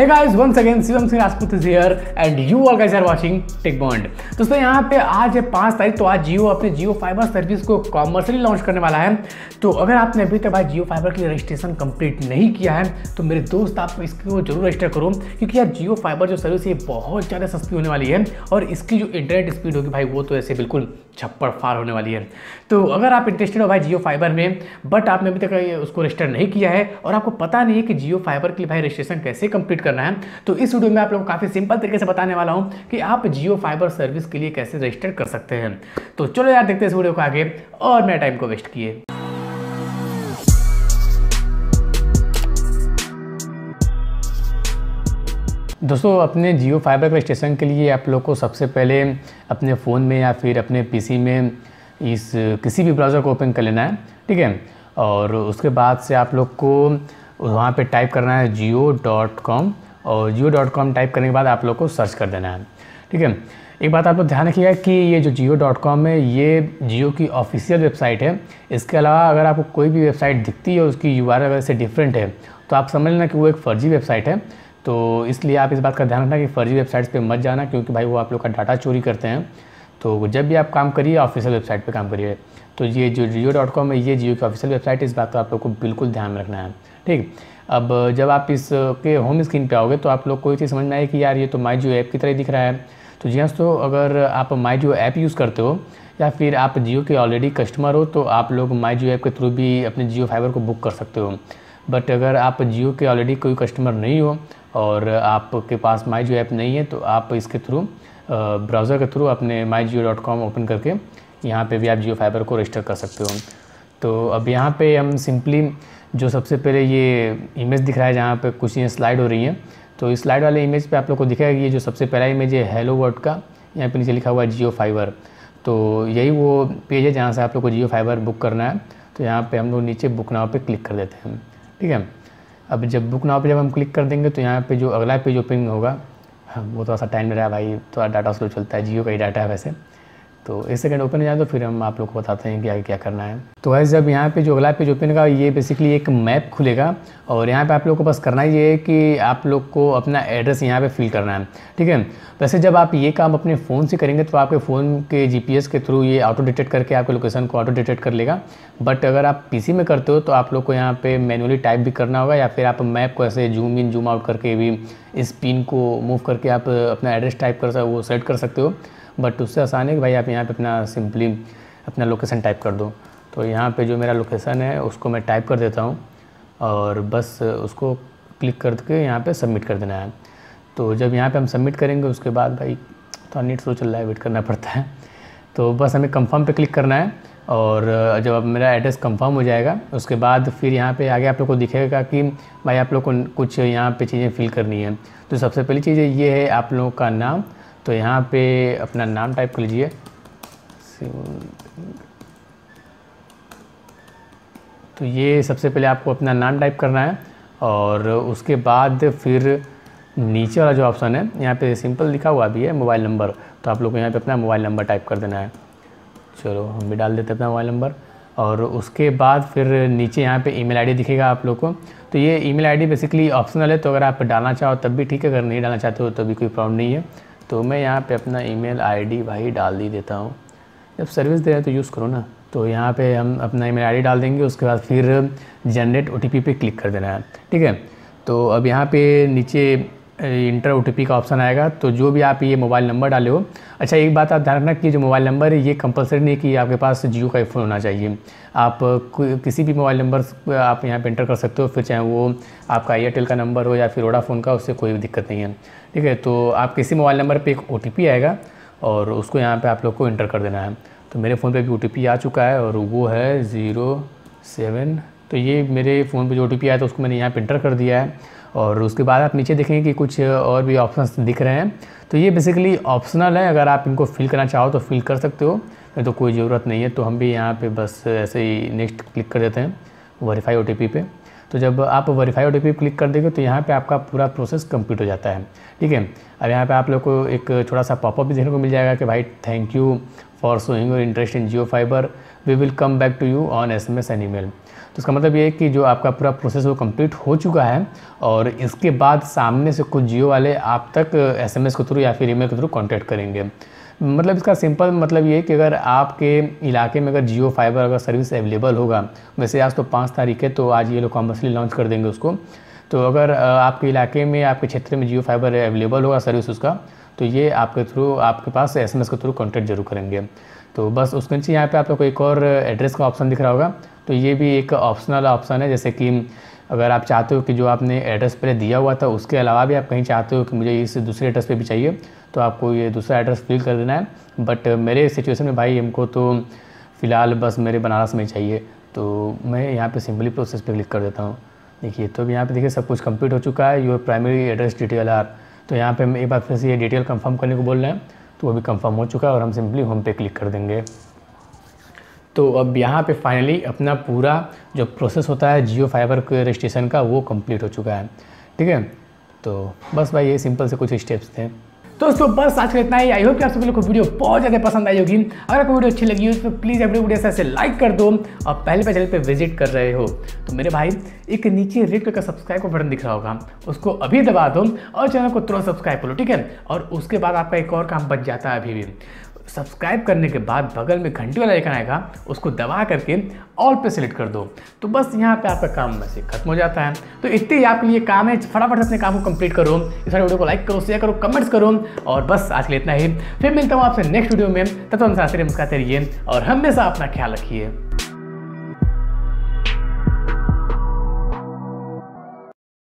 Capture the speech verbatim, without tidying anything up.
Hey guys, once again Shivam Singh Rajput is here and you all guys are watching tech bond. दोस्तों यहाँ पे आज है पाँच तारीख, तो आज जियो अपने जियो फाइबर सर्विस को कॉमर्शियली लॉन्च करने वाला है। तो अगर आपने अभी तक आज जियो फाइबर के लिए रजिस्ट्रेशन कंप्लीट नहीं किया है तो मेरे दोस्त आप इसको जरूर रजिस्टर करो, क्योंकि यार जियो फाइबर जो सर्विस है बहुत ज़्यादा सस्ती होने वाली है और इसकी जो इंटरनेट स्पीड होगी भाई वो तो ऐसे बिल्कुल छप्पड़ फाड़ होने वाली है। तो अगर आप इंटरेस्टेड हो भाई जियो फाइबर में बट आपने अभी तक उसको रजिस्टर नहीं किया है और आपको पता नहीं है कि जियो फाइबर के लिए भाई रजिस्ट्रेशन कैसे कंप्लीट करना है, तो इस वीडियो में आप लोगों को काफ़ी सिंपल तरीके से बताने वाला हूं कि आप जियो फाइबर सर्विस के लिए कैसे रजिस्टर कर सकते हैं। तो चलो यार देखते हैं इस वीडियो को आगे और मेरा टाइम को वेस्ट किए। दोस्तों अपने जियो फाइबर के रजिस्ट्रेशन के लिए आप लोग को सबसे पहले अपने फ़ोन में या फिर अपने पीसी में इस किसी भी ब्राउज़र को ओपन कर लेना है, ठीक है। और उसके बाद से आप लोग को वहाँ पे टाइप करना है जियो डॉट कॉम और जियो डॉट कॉम टाइप करने के बाद आप लोग को सर्च कर देना है, ठीक है। एक बात आप लोग ध्यान रखिएगा कि ये जो जियो डॉट कॉम है ये जियो की ऑफिशियल वेबसाइट है। इसके अलावा अगर आपको कोई भी वेबसाइट दिखती है और उसकी यूआरएल वगैरह से डिफरेंट है तो आप समझ लेना कि वो एक फर्जी वेबसाइट है। तो इसलिए आप इस बात का ध्यान रखना कि फ़र्जी वेबसाइट्स पे मत जाना, क्योंकि भाई वो आप लोग का डाटा चोरी करते हैं। तो जब भी आप काम करिए ऑफिशियल वेबसाइट पे काम करिए। तो ये जो जियो डॉट कॉम है ये जियो की ऑफिशियल वेबसाइट है, इस बात का आप लोग को बिल्कुल ध्यान रखना है, ठीक। अब जब आप इसके होम स्क्रीन पे आओगे तो आप लोग को ये चीज़ समझना है कि यार ये तो माई जियो ऐप की तरह दिख रहा है। तो जी हाँ, तो अगर आप माई जियो ऐप यूज़ करते हो या फिर आप जियो के ऑलरेडी कस्टमर हो तो आप लोग माई जियो ऐप के थ्रू भी अपने जियो फाइबर को बुक कर सकते हो। बट अगर आप जियो के ऑलरेडी कोई कस्टमर नहीं हो और आपके पास माई जियो ऐप नहीं है तो आप इसके थ्रू ब्राउज़र के थ्रू अपने my Jio dot com open करके यहाँ पे भी आप जियो फाइबर को रजिस्टर कर सकते हो। तो अब यहाँ पे हम सिंपली जो सबसे पहले ये इमेज दिख रहा है जहाँ पे कुछ ये स्लाइड हो रही हैं, तो इस स्लाइड वाले इमेज पे आप लोग को दिखाया कि ये जो सबसे पहला इमेज है हेलो वर्ल्ड का, यहाँ पर नीचे लिखा हुआ है जियो फाइबर। तो यही वो पेज है जहाँ से आप लोग को जियो फाइबर बुक करना है। तो यहाँ पर हम लोग नीचे बुक नाउ पर क्लिक कर देते हैं, ठीक है। अब जब बुक नाउ पे जब हम क्लिक कर देंगे तो यहाँ पे जो अगला पेज ओपन होगा, वो थोड़ा सा टाइम ले रहा है भाई, थोड़ा डाटा स्लो चलता है, जियो का ही डाटा है वैसे। तो एक सेकंड ओपन हो जाए तो फिर हम आप लोग को बताते हैं कि आगे क्या करना है। तो वैसे जब यहाँ पे जो अगला पेज ओपन होगा ये बेसिकली एक मैप खुलेगा और यहाँ पे आप लोग को बस करना ये है कि आप लोग को अपना एड्रेस यहाँ पे फिल करना है, ठीक है। वैसे जब आप ये काम अपने फ़ोन से करेंगे तो आपके फ़ोन के जीपीएस के थ्रू ये ऑटो डिटेक्ट करके आपके लोकेशन को ऑटो डिटेक्ट कर लेगा। बट अगर आप पीसी में करते हो तो आप लोग को यहाँ पर मैनुअली टाइप भी करना होगा या फिर आप मैप को ऐसे जूम इन जूम आउट करके भी इस पिन को मूव करके आप अपना एड्रेस टाइप कर वो सेट कर सकते हो। बट उससे आसान है कि भाई आप यहाँ पे अपना सिंपली अपना लोकेशन टाइप कर दो। तो यहाँ पे जो मेरा लोकेशन है उसको मैं टाइप कर देता हूँ और बस उसको क्लिक करके यहाँ पे सबमिट कर देना है। तो जब यहाँ पे हम सबमिट करेंगे उसके बाद भाई थोड़ा नेट स्लो चल रहा है, वेट करना पड़ता है। तो बस हमें कंफर्म पे क्लिक करना है और जब अब मेरा एड्रेस कंफर्म हो जाएगा उसके बाद फिर यहाँ पे आगे आप लोग को दिखेगा कि भाई आप लोग को कुछ यहाँ पर चीज़ें फिल करनी है। तो सबसे पहली चीज़ ये है आप लोगों का नाम। तो यहाँ पे अपना नाम टाइप कर लीजिए। तो ये सबसे पहले आपको अपना नाम टाइप करना है और उसके बाद फिर नीचे वाला जो ऑप्शन है यहाँ पे सिंपल लिखा हुआ भी है मोबाइल नंबर, तो आप लोग को यहाँ पे अपना मोबाइल नंबर टाइप कर देना है। चलो हम भी डाल देते हैं अपना मोबाइल नंबर। और उसके बाद फिर नीचे यहाँ पे ईमेल आईडी दिखेगा आप लोग को। तो ये ईमेल आईडी बेसिकली ऑप्शनल है, तो अगर आप डालना चाहो तब भी ठीक है, अगर नहीं डालना चाहते हो तब भी कोई प्रॉब्लम नहीं है। तो मैं यहाँ पे अपना ईमेल आईडी भाई डाल ही देता हूँ, जब सर्विस दे रहे हैं तो यूज़ करो ना। तो यहाँ पे हम अपना ईमेल आईडी डाल देंगे, उसके बाद फिर जनरेट ओटीपी पे क्लिक कर देना है, ठीक है। तो अब यहाँ पे नीचे इंटर ओटीपी का ऑप्शन आएगा, तो जो भी आप ये मोबाइल नंबर डाले हो। अच्छा एक बात आप ध्यान रखना कि जो मोबाइल नंबर है ये कंपलसरी नहीं कि आपके पास जियो का फ़ोन होना चाहिए। आप किसी भी मोबाइल नंबर आप यहाँ पे इंटर कर सकते हो, फिर चाहे वो आपका एयरटेल का नंबर हो या फिर वोडाफोन का, उससे कोई दिक्कत नहीं है, ठीक है। तो आप किसी मोबाइल नंबर पर एक ओटीपी आएगा और उसको यहाँ पर आप लोग को इंटर कर देना है। तो मेरे फ़ोन पर भी ओटीपी आ चुका है और वो है ज़ीरो सेवन। तो ये मेरे फ़ोन पर जो ओटीपी आया था उसको मैंने यहाँ पर इंटर कर दिया है। और उसके बाद आप नीचे देखेंगे कि कुछ और भी ऑप्शंस दिख रहे हैं। तो ये बेसिकली ऑप्शनल है, अगर आप इनको फिल करना चाहो तो फिल कर सकते हो, नहीं तो कोई ज़रूरत नहीं है। तो हम भी यहाँ पे बस ऐसे ही नेक्स्ट क्लिक कर देते हैं वेरीफाई ओटीपी पे। तो जब आप वेरीफाई ओटीपी क्लिक कर देंगे तो यहाँ पे आपका पूरा प्रोसेस कंप्लीट हो जाता है, ठीक है। अब यहाँ पर आप लोग को एक छोटा सा पॉपअप भी देखने को मिल जाएगा कि भाई thank you for showing your interest in Jio fiber, we will come back to you on S M S and email. तो इसका मतलब ये है कि जो आपका पूरा प्रोसेस वो कंप्लीट हो चुका है और इसके बाद सामने से कुछ जियो वाले आप तक एसएमएस के थ्रू या फिर ईमेल के थ्रू कॉन्टैक्ट करेंगे। मतलब इसका सिंपल मतलब ये है कि अगर आपके इलाके में अगर जियो फाइबर अगर सर्विस अवेलेबल होगा, वैसे आज तो पाँच तारीख है तो आज ये लोग कॉमर्शली लॉन्च कर देंगे उसको, तो अगर आपके इलाके में आपके क्षेत्र में जियो फाइबर अवेलेबल होगा सर्विस उसका, तो ये आपके थ्रू आपके पास एसएमएस के थ्रू कॉन्टैक्ट जरूर करेंगे। तो बस उसके नीचे यहाँ पे आप लोग को एक और एड्रेस का ऑप्शन दिख रहा होगा, तो ये भी एक ऑप्शनल ऑप्शन है। जैसे कि अगर आप चाहते हो कि जो आपने एड्रेस पहले दिया हुआ था उसके अलावा भी आप कहीं चाहते हो कि मुझे इस दूसरे एड्रेस पे भी चाहिए, तो आपको ये दूसरा एड्रेस फिल कर देना है। बट मेरे सिचुएशन में भाई हमको तो फ़िलहाल बस मेरे बनारस में चाहिए, तो मैं यहाँ पर सिंपली प्रोसेस पर क्लिक कर देता हूँ। देखिए तो अब यहाँ पर देखिए सब कुछ कम्प्लीट हो चुका है, your primary address detail are, तो यहाँ पर हम एक बार फिर से ये डिटेल कन्फर्म करने को बोल रहे हैं, तो वो भी कंफर्म हो चुका है और हम सिंपली होम पे क्लिक कर देंगे। तो अब यहाँ पे फाइनली अपना पूरा जो प्रोसेस होता है जियो फाइबर के रजिस्ट्रेशन का वो कंप्लीट हो चुका है। ठीक है, तो बस भाई ये सिंपल से कुछ स्टेप्स थे। दोस्तों बस आज का इतना ही। आई होप कि आप सभी लोग को वीडियो बहुत ज़्यादा पसंद आई होगी। अगर आपको वीडियो अच्छी लगी हो तो प्लीज़ अपनी वीडियो ऐसे लाइक कर दो, और पहले पे चैनल पे विजिट कर रहे हो तो मेरे भाई एक नीचे रेड कलर का सब्सक्राइब का बटन दिख रहा होगा, उसको अभी दबा दो और चैनल को तुरंत सब्सक्राइब करो। ठीक है, और उसके बाद आपका एक और काम बच जाता है। अभी भी सब्सक्राइब करने के बाद बगल में घंटी वाला आइकन आएगा, उसको दबा करके ऑल पे सेलेक्ट कर दो, तो बस यहाँ पे आपका काम में से खत्म हो जाता है। तो इतने ही आपके लिए काम है, फटाफट अपने काम को कंप्लीट करो। इस वीडियो को लाइक करो, शेयर करो, कमेंट्स करो, और बस आज के लिए इतना ही। फिर मिलता हूँ आपसे नेक्स्ट वीडियो में, तब तो हम साथ ही मुस्कुराते रहिए और हमेशा अपना ख्याल रखिए।